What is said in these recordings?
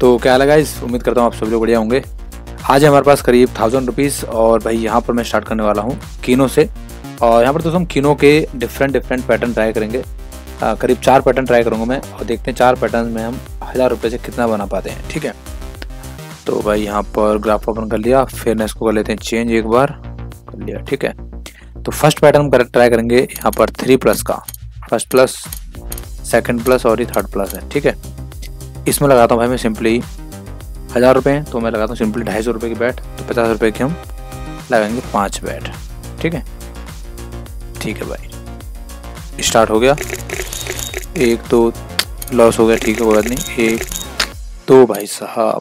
तो क्या लगा इस, उम्मीद करता हूँ आप सभी लोग बढ़िया होंगे। आज हमारे पास करीब 1000 रुपीज़ और भाई यहाँ पर मैं स्टार्ट करने वाला हूँ कीनो से। और यहाँ पर दोस्तों हम कीनो के डिफरेंट पैटर्न ट्राई करेंगे। करीब 4 पैटर्न ट्राई करूँगा मैं और देखते हैं 4 पैटर्न में हम 1000 रुपये से कितना बना पाते हैं। ठीक है, तो भाई यहाँ पर ग्राफ ओपन कर लिया, फेयरनेस को कर लेते हैं चेंज, एक बार कर लिया। ठीक है, तो फर्स्ट पैटर्न हम ट्राई करेंगे यहाँ पर 3+ का, फर्स्ट प्लस, सेकंड प्लस और ये थर्ड प्लस है। ठीक है, इसमें लगाता हूँ भाई मैं सिंपली 1000 रुपये हैं तो मैं लगाता हूँ सिंपली 250 रुपये की बैट, तो 50 रुपये की हम लगाएंगे 5 बैट। ठीक है, ठीक है भाई, स्टार्ट हो गया। एक तो लॉस हो गया, ठीक है कोई बात नहीं। एक दो भाई साहब,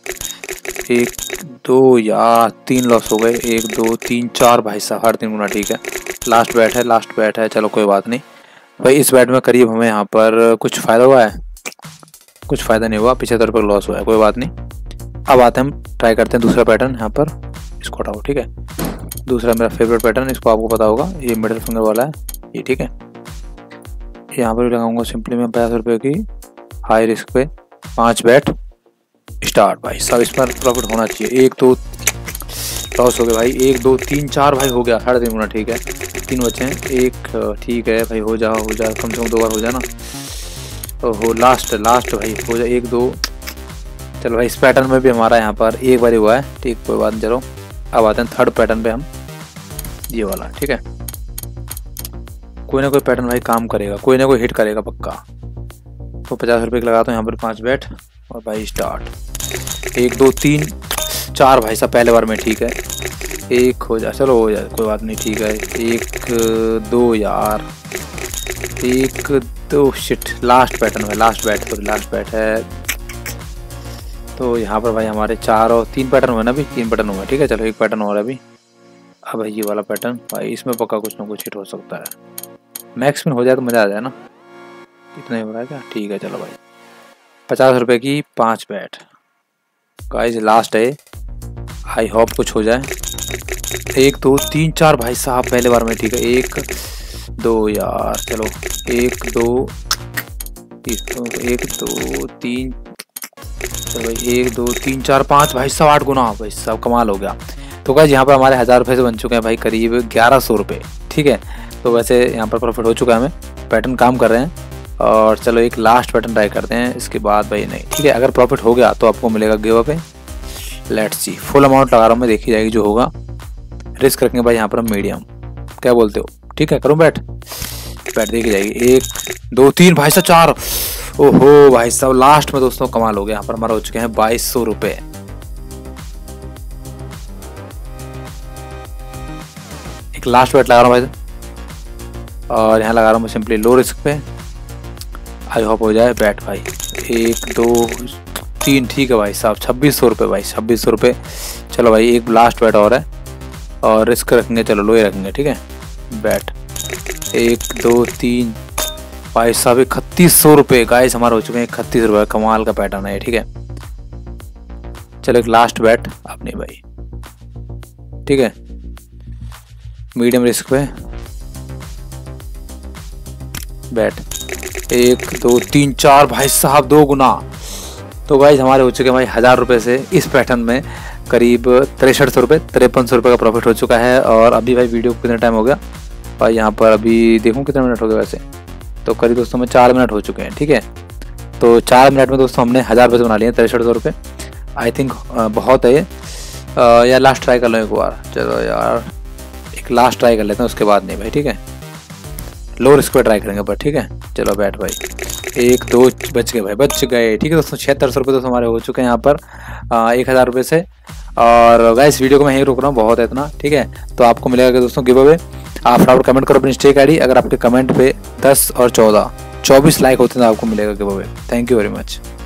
एक दो यार 3 लॉस हो गए, 1 2 3 4 भाई साहब, हर 3 गुना। ठीक है, लास्ट बैट है, लास्ट बैट है, चलो कोई बात नहीं भाई। इस बैट में करीब हमें यहाँ पर कुछ फ़ायदा हुआ है, कुछ फ़ायदा नहीं हुआ, 75 रुपये लॉस हुआ है, कोई बात नहीं। अब आते हैं, हम ट्राई करते हैं दूसरा पैटर्न यहाँ पर, इसको हटाओ। ठीक है, दूसरा मेरा फेवरेट पैटर्न, इसको आपको पता होगा, ये मिडिल फिंगर वाला है ये। ठीक है, यहाँ पर भी लगाऊंगा सिंपली मैं 50 रुपये की हाई रिस्क पे 5 बैट, स्टार्ट। भाई सब इस पर प्रॉफिट होना चाहिए। एक तो लॉस हो गया भाई, 1 2 3 4 भाई हो गया, 3.5 गुना। ठीक है, 3 बचे हैं, एक ठीक है भाई, हो जा कम से कम 2 बार हो जा ना। ओहो लास्ट भाई हो जा, 1 2। चलो भाई, इस पैटर्न में भी हमारा यहाँ पर 1 बार हुआ है, ठीक कोई बात नहीं। चलो अब आते हैं थर्ड पैटर्न पे हम, ये वाला। ठीक है, कोई ना कोई पैटर्न भाई काम करेगा, कोई ना कोई हिट करेगा पक्का। तो 50 रुपये का लगाता हूँ यहाँ पर 5 बैट और भाई स्टार्ट। 1 2 3 4 भाई साहब पहले बार में, ठीक है, 1 हो जा, चलो हो जा कोई बात नहीं। ठीक है, 1 2 यार, 1 2 शिट, लास्ट पैटर्न है, लास्ट बैट है। तो यहाँ पर भाई हमारे 4 और 3 पैटर्न हुए ना, अभी 3 पैटर्न हुए। ठीक है, चलो 1 पैटर्न और अभी। अब भाई ये वाला पैटर्न भाई, इसमें पक्का कुछ ना कुछ हिट हो सकता है, मैक्स में हो जाए तो मज़ा आ जाए ना। इतना ही हो रहा है क्या? ठीक है, चलो भाई 50 रुपये की 5 बैट, गाइस लास्ट है, आई होप कुछ हो जाए। 1 2 3 4 भाई साहब पहले बार में, ठीक है, 1 2 यार, चलो 1 2 3 1 2 3, चलो भाई 1 2 3 4 5 भाई साहब 8 गुना, भाई साहब कमाल हो गया। तो गाइस यहाँ पर हमारे 1000 रुपये से बन चुके हैं भाई करीब 1100 रुपये। ठीक है, तो वैसे यहाँ पर प्रॉफिट हो चुका है, हमें पैटर्न काम कर रहे हैं। और चलो एक लास्ट पैटर्न ट्राई करते हैं, इसके बाद भाई नहीं। ठीक है, अगर प्रॉफिट हो गया तो आपको मिलेगा give away, let's see. Full amount लगा रहा हूँ मैं, देखी जाएगी जो होगा। रिस्क रखेंगे भाई यहाँ पर हम मीडियम, क्या बोलते हो? ठीक है, करूँ बैट देखी जाएगी। 1 2 3 भाई साहब 4, ओहो भाई साहब लास्ट में दोस्तों कमाल हो गया। यहाँ पर हमारा हो चुके हैं 2200 रुपये। एक लास्ट बैट लगा रहा हूँ भाई और यहाँ लगा रहा हूँ सिंपली लो रिस्क पे, आई होप हो जाए बैट भाई। 1 2 3, ठीक है भाई साहब 2600 रुपये, भाई 2600 रुपये। चलो भाई एक लास्ट बैट और है और रिस्क रखेंगे, चलो लोए रखेंगे। ठीक है, बैट 1 2 3 भाई साहब 3100 रुपये, गाइस हमारे हो चुके हैं 3100 रुपये, कमाल का पैटर्न है। ठीक है, चलो एक लास्ट बैट अपने भाई, ठीक है, मीडियम रिस्क पे बैट 1 2 3 4 भाई साहब 2 गुना। तो गाइस हमारे हो चुके हैं भाई 1000 रुपये से इस पैटर्न में करीब 6300 रुपये, 5300 रुपये का प्रॉफिट हो चुका है। और अभी भाई वीडियो को कितना टाइम हो गया भाई, यहाँ पर अभी देखूँ कितने मिनट हो गए, वैसे तो करीब दोस्तों में 4 मिनट हो चुके हैं। ठीक है, तो 4 मिनट में दोस्तों हमने 1000 रुपये बना लिए हैं, 6300 रुपये, आई थिंक बहुत है ये। या लास्ट ट्राई कर लो एक बार, चलो यार एक लास्ट ट्राई कर लेते हैं, उसके बाद नहीं भाई। ठीक है, लो रिस्क पे ट्राई करेंगे पर। ठीक है, चलो बैठ भाई 1 2 बच गए भाई, बच गए। ठीक है दोस्तों, 7600 रुपये दोस्तों हमारे हो चुके हैं यहाँ पर 1000 रुपये से। और गाइस वीडियो को मैं यहीं रोक रहा हूँ, बहुत है इतना। ठीक है, तो आपको मिलेगा दोस्तों गिव अवे। आप फटाफट कमेंट करो अपनी स्टेक आईडी, अगर आपके कमेंट पे 10 और 14 24 लाइक होते हैं तो आपको मिलेगा give away. Thank you very much.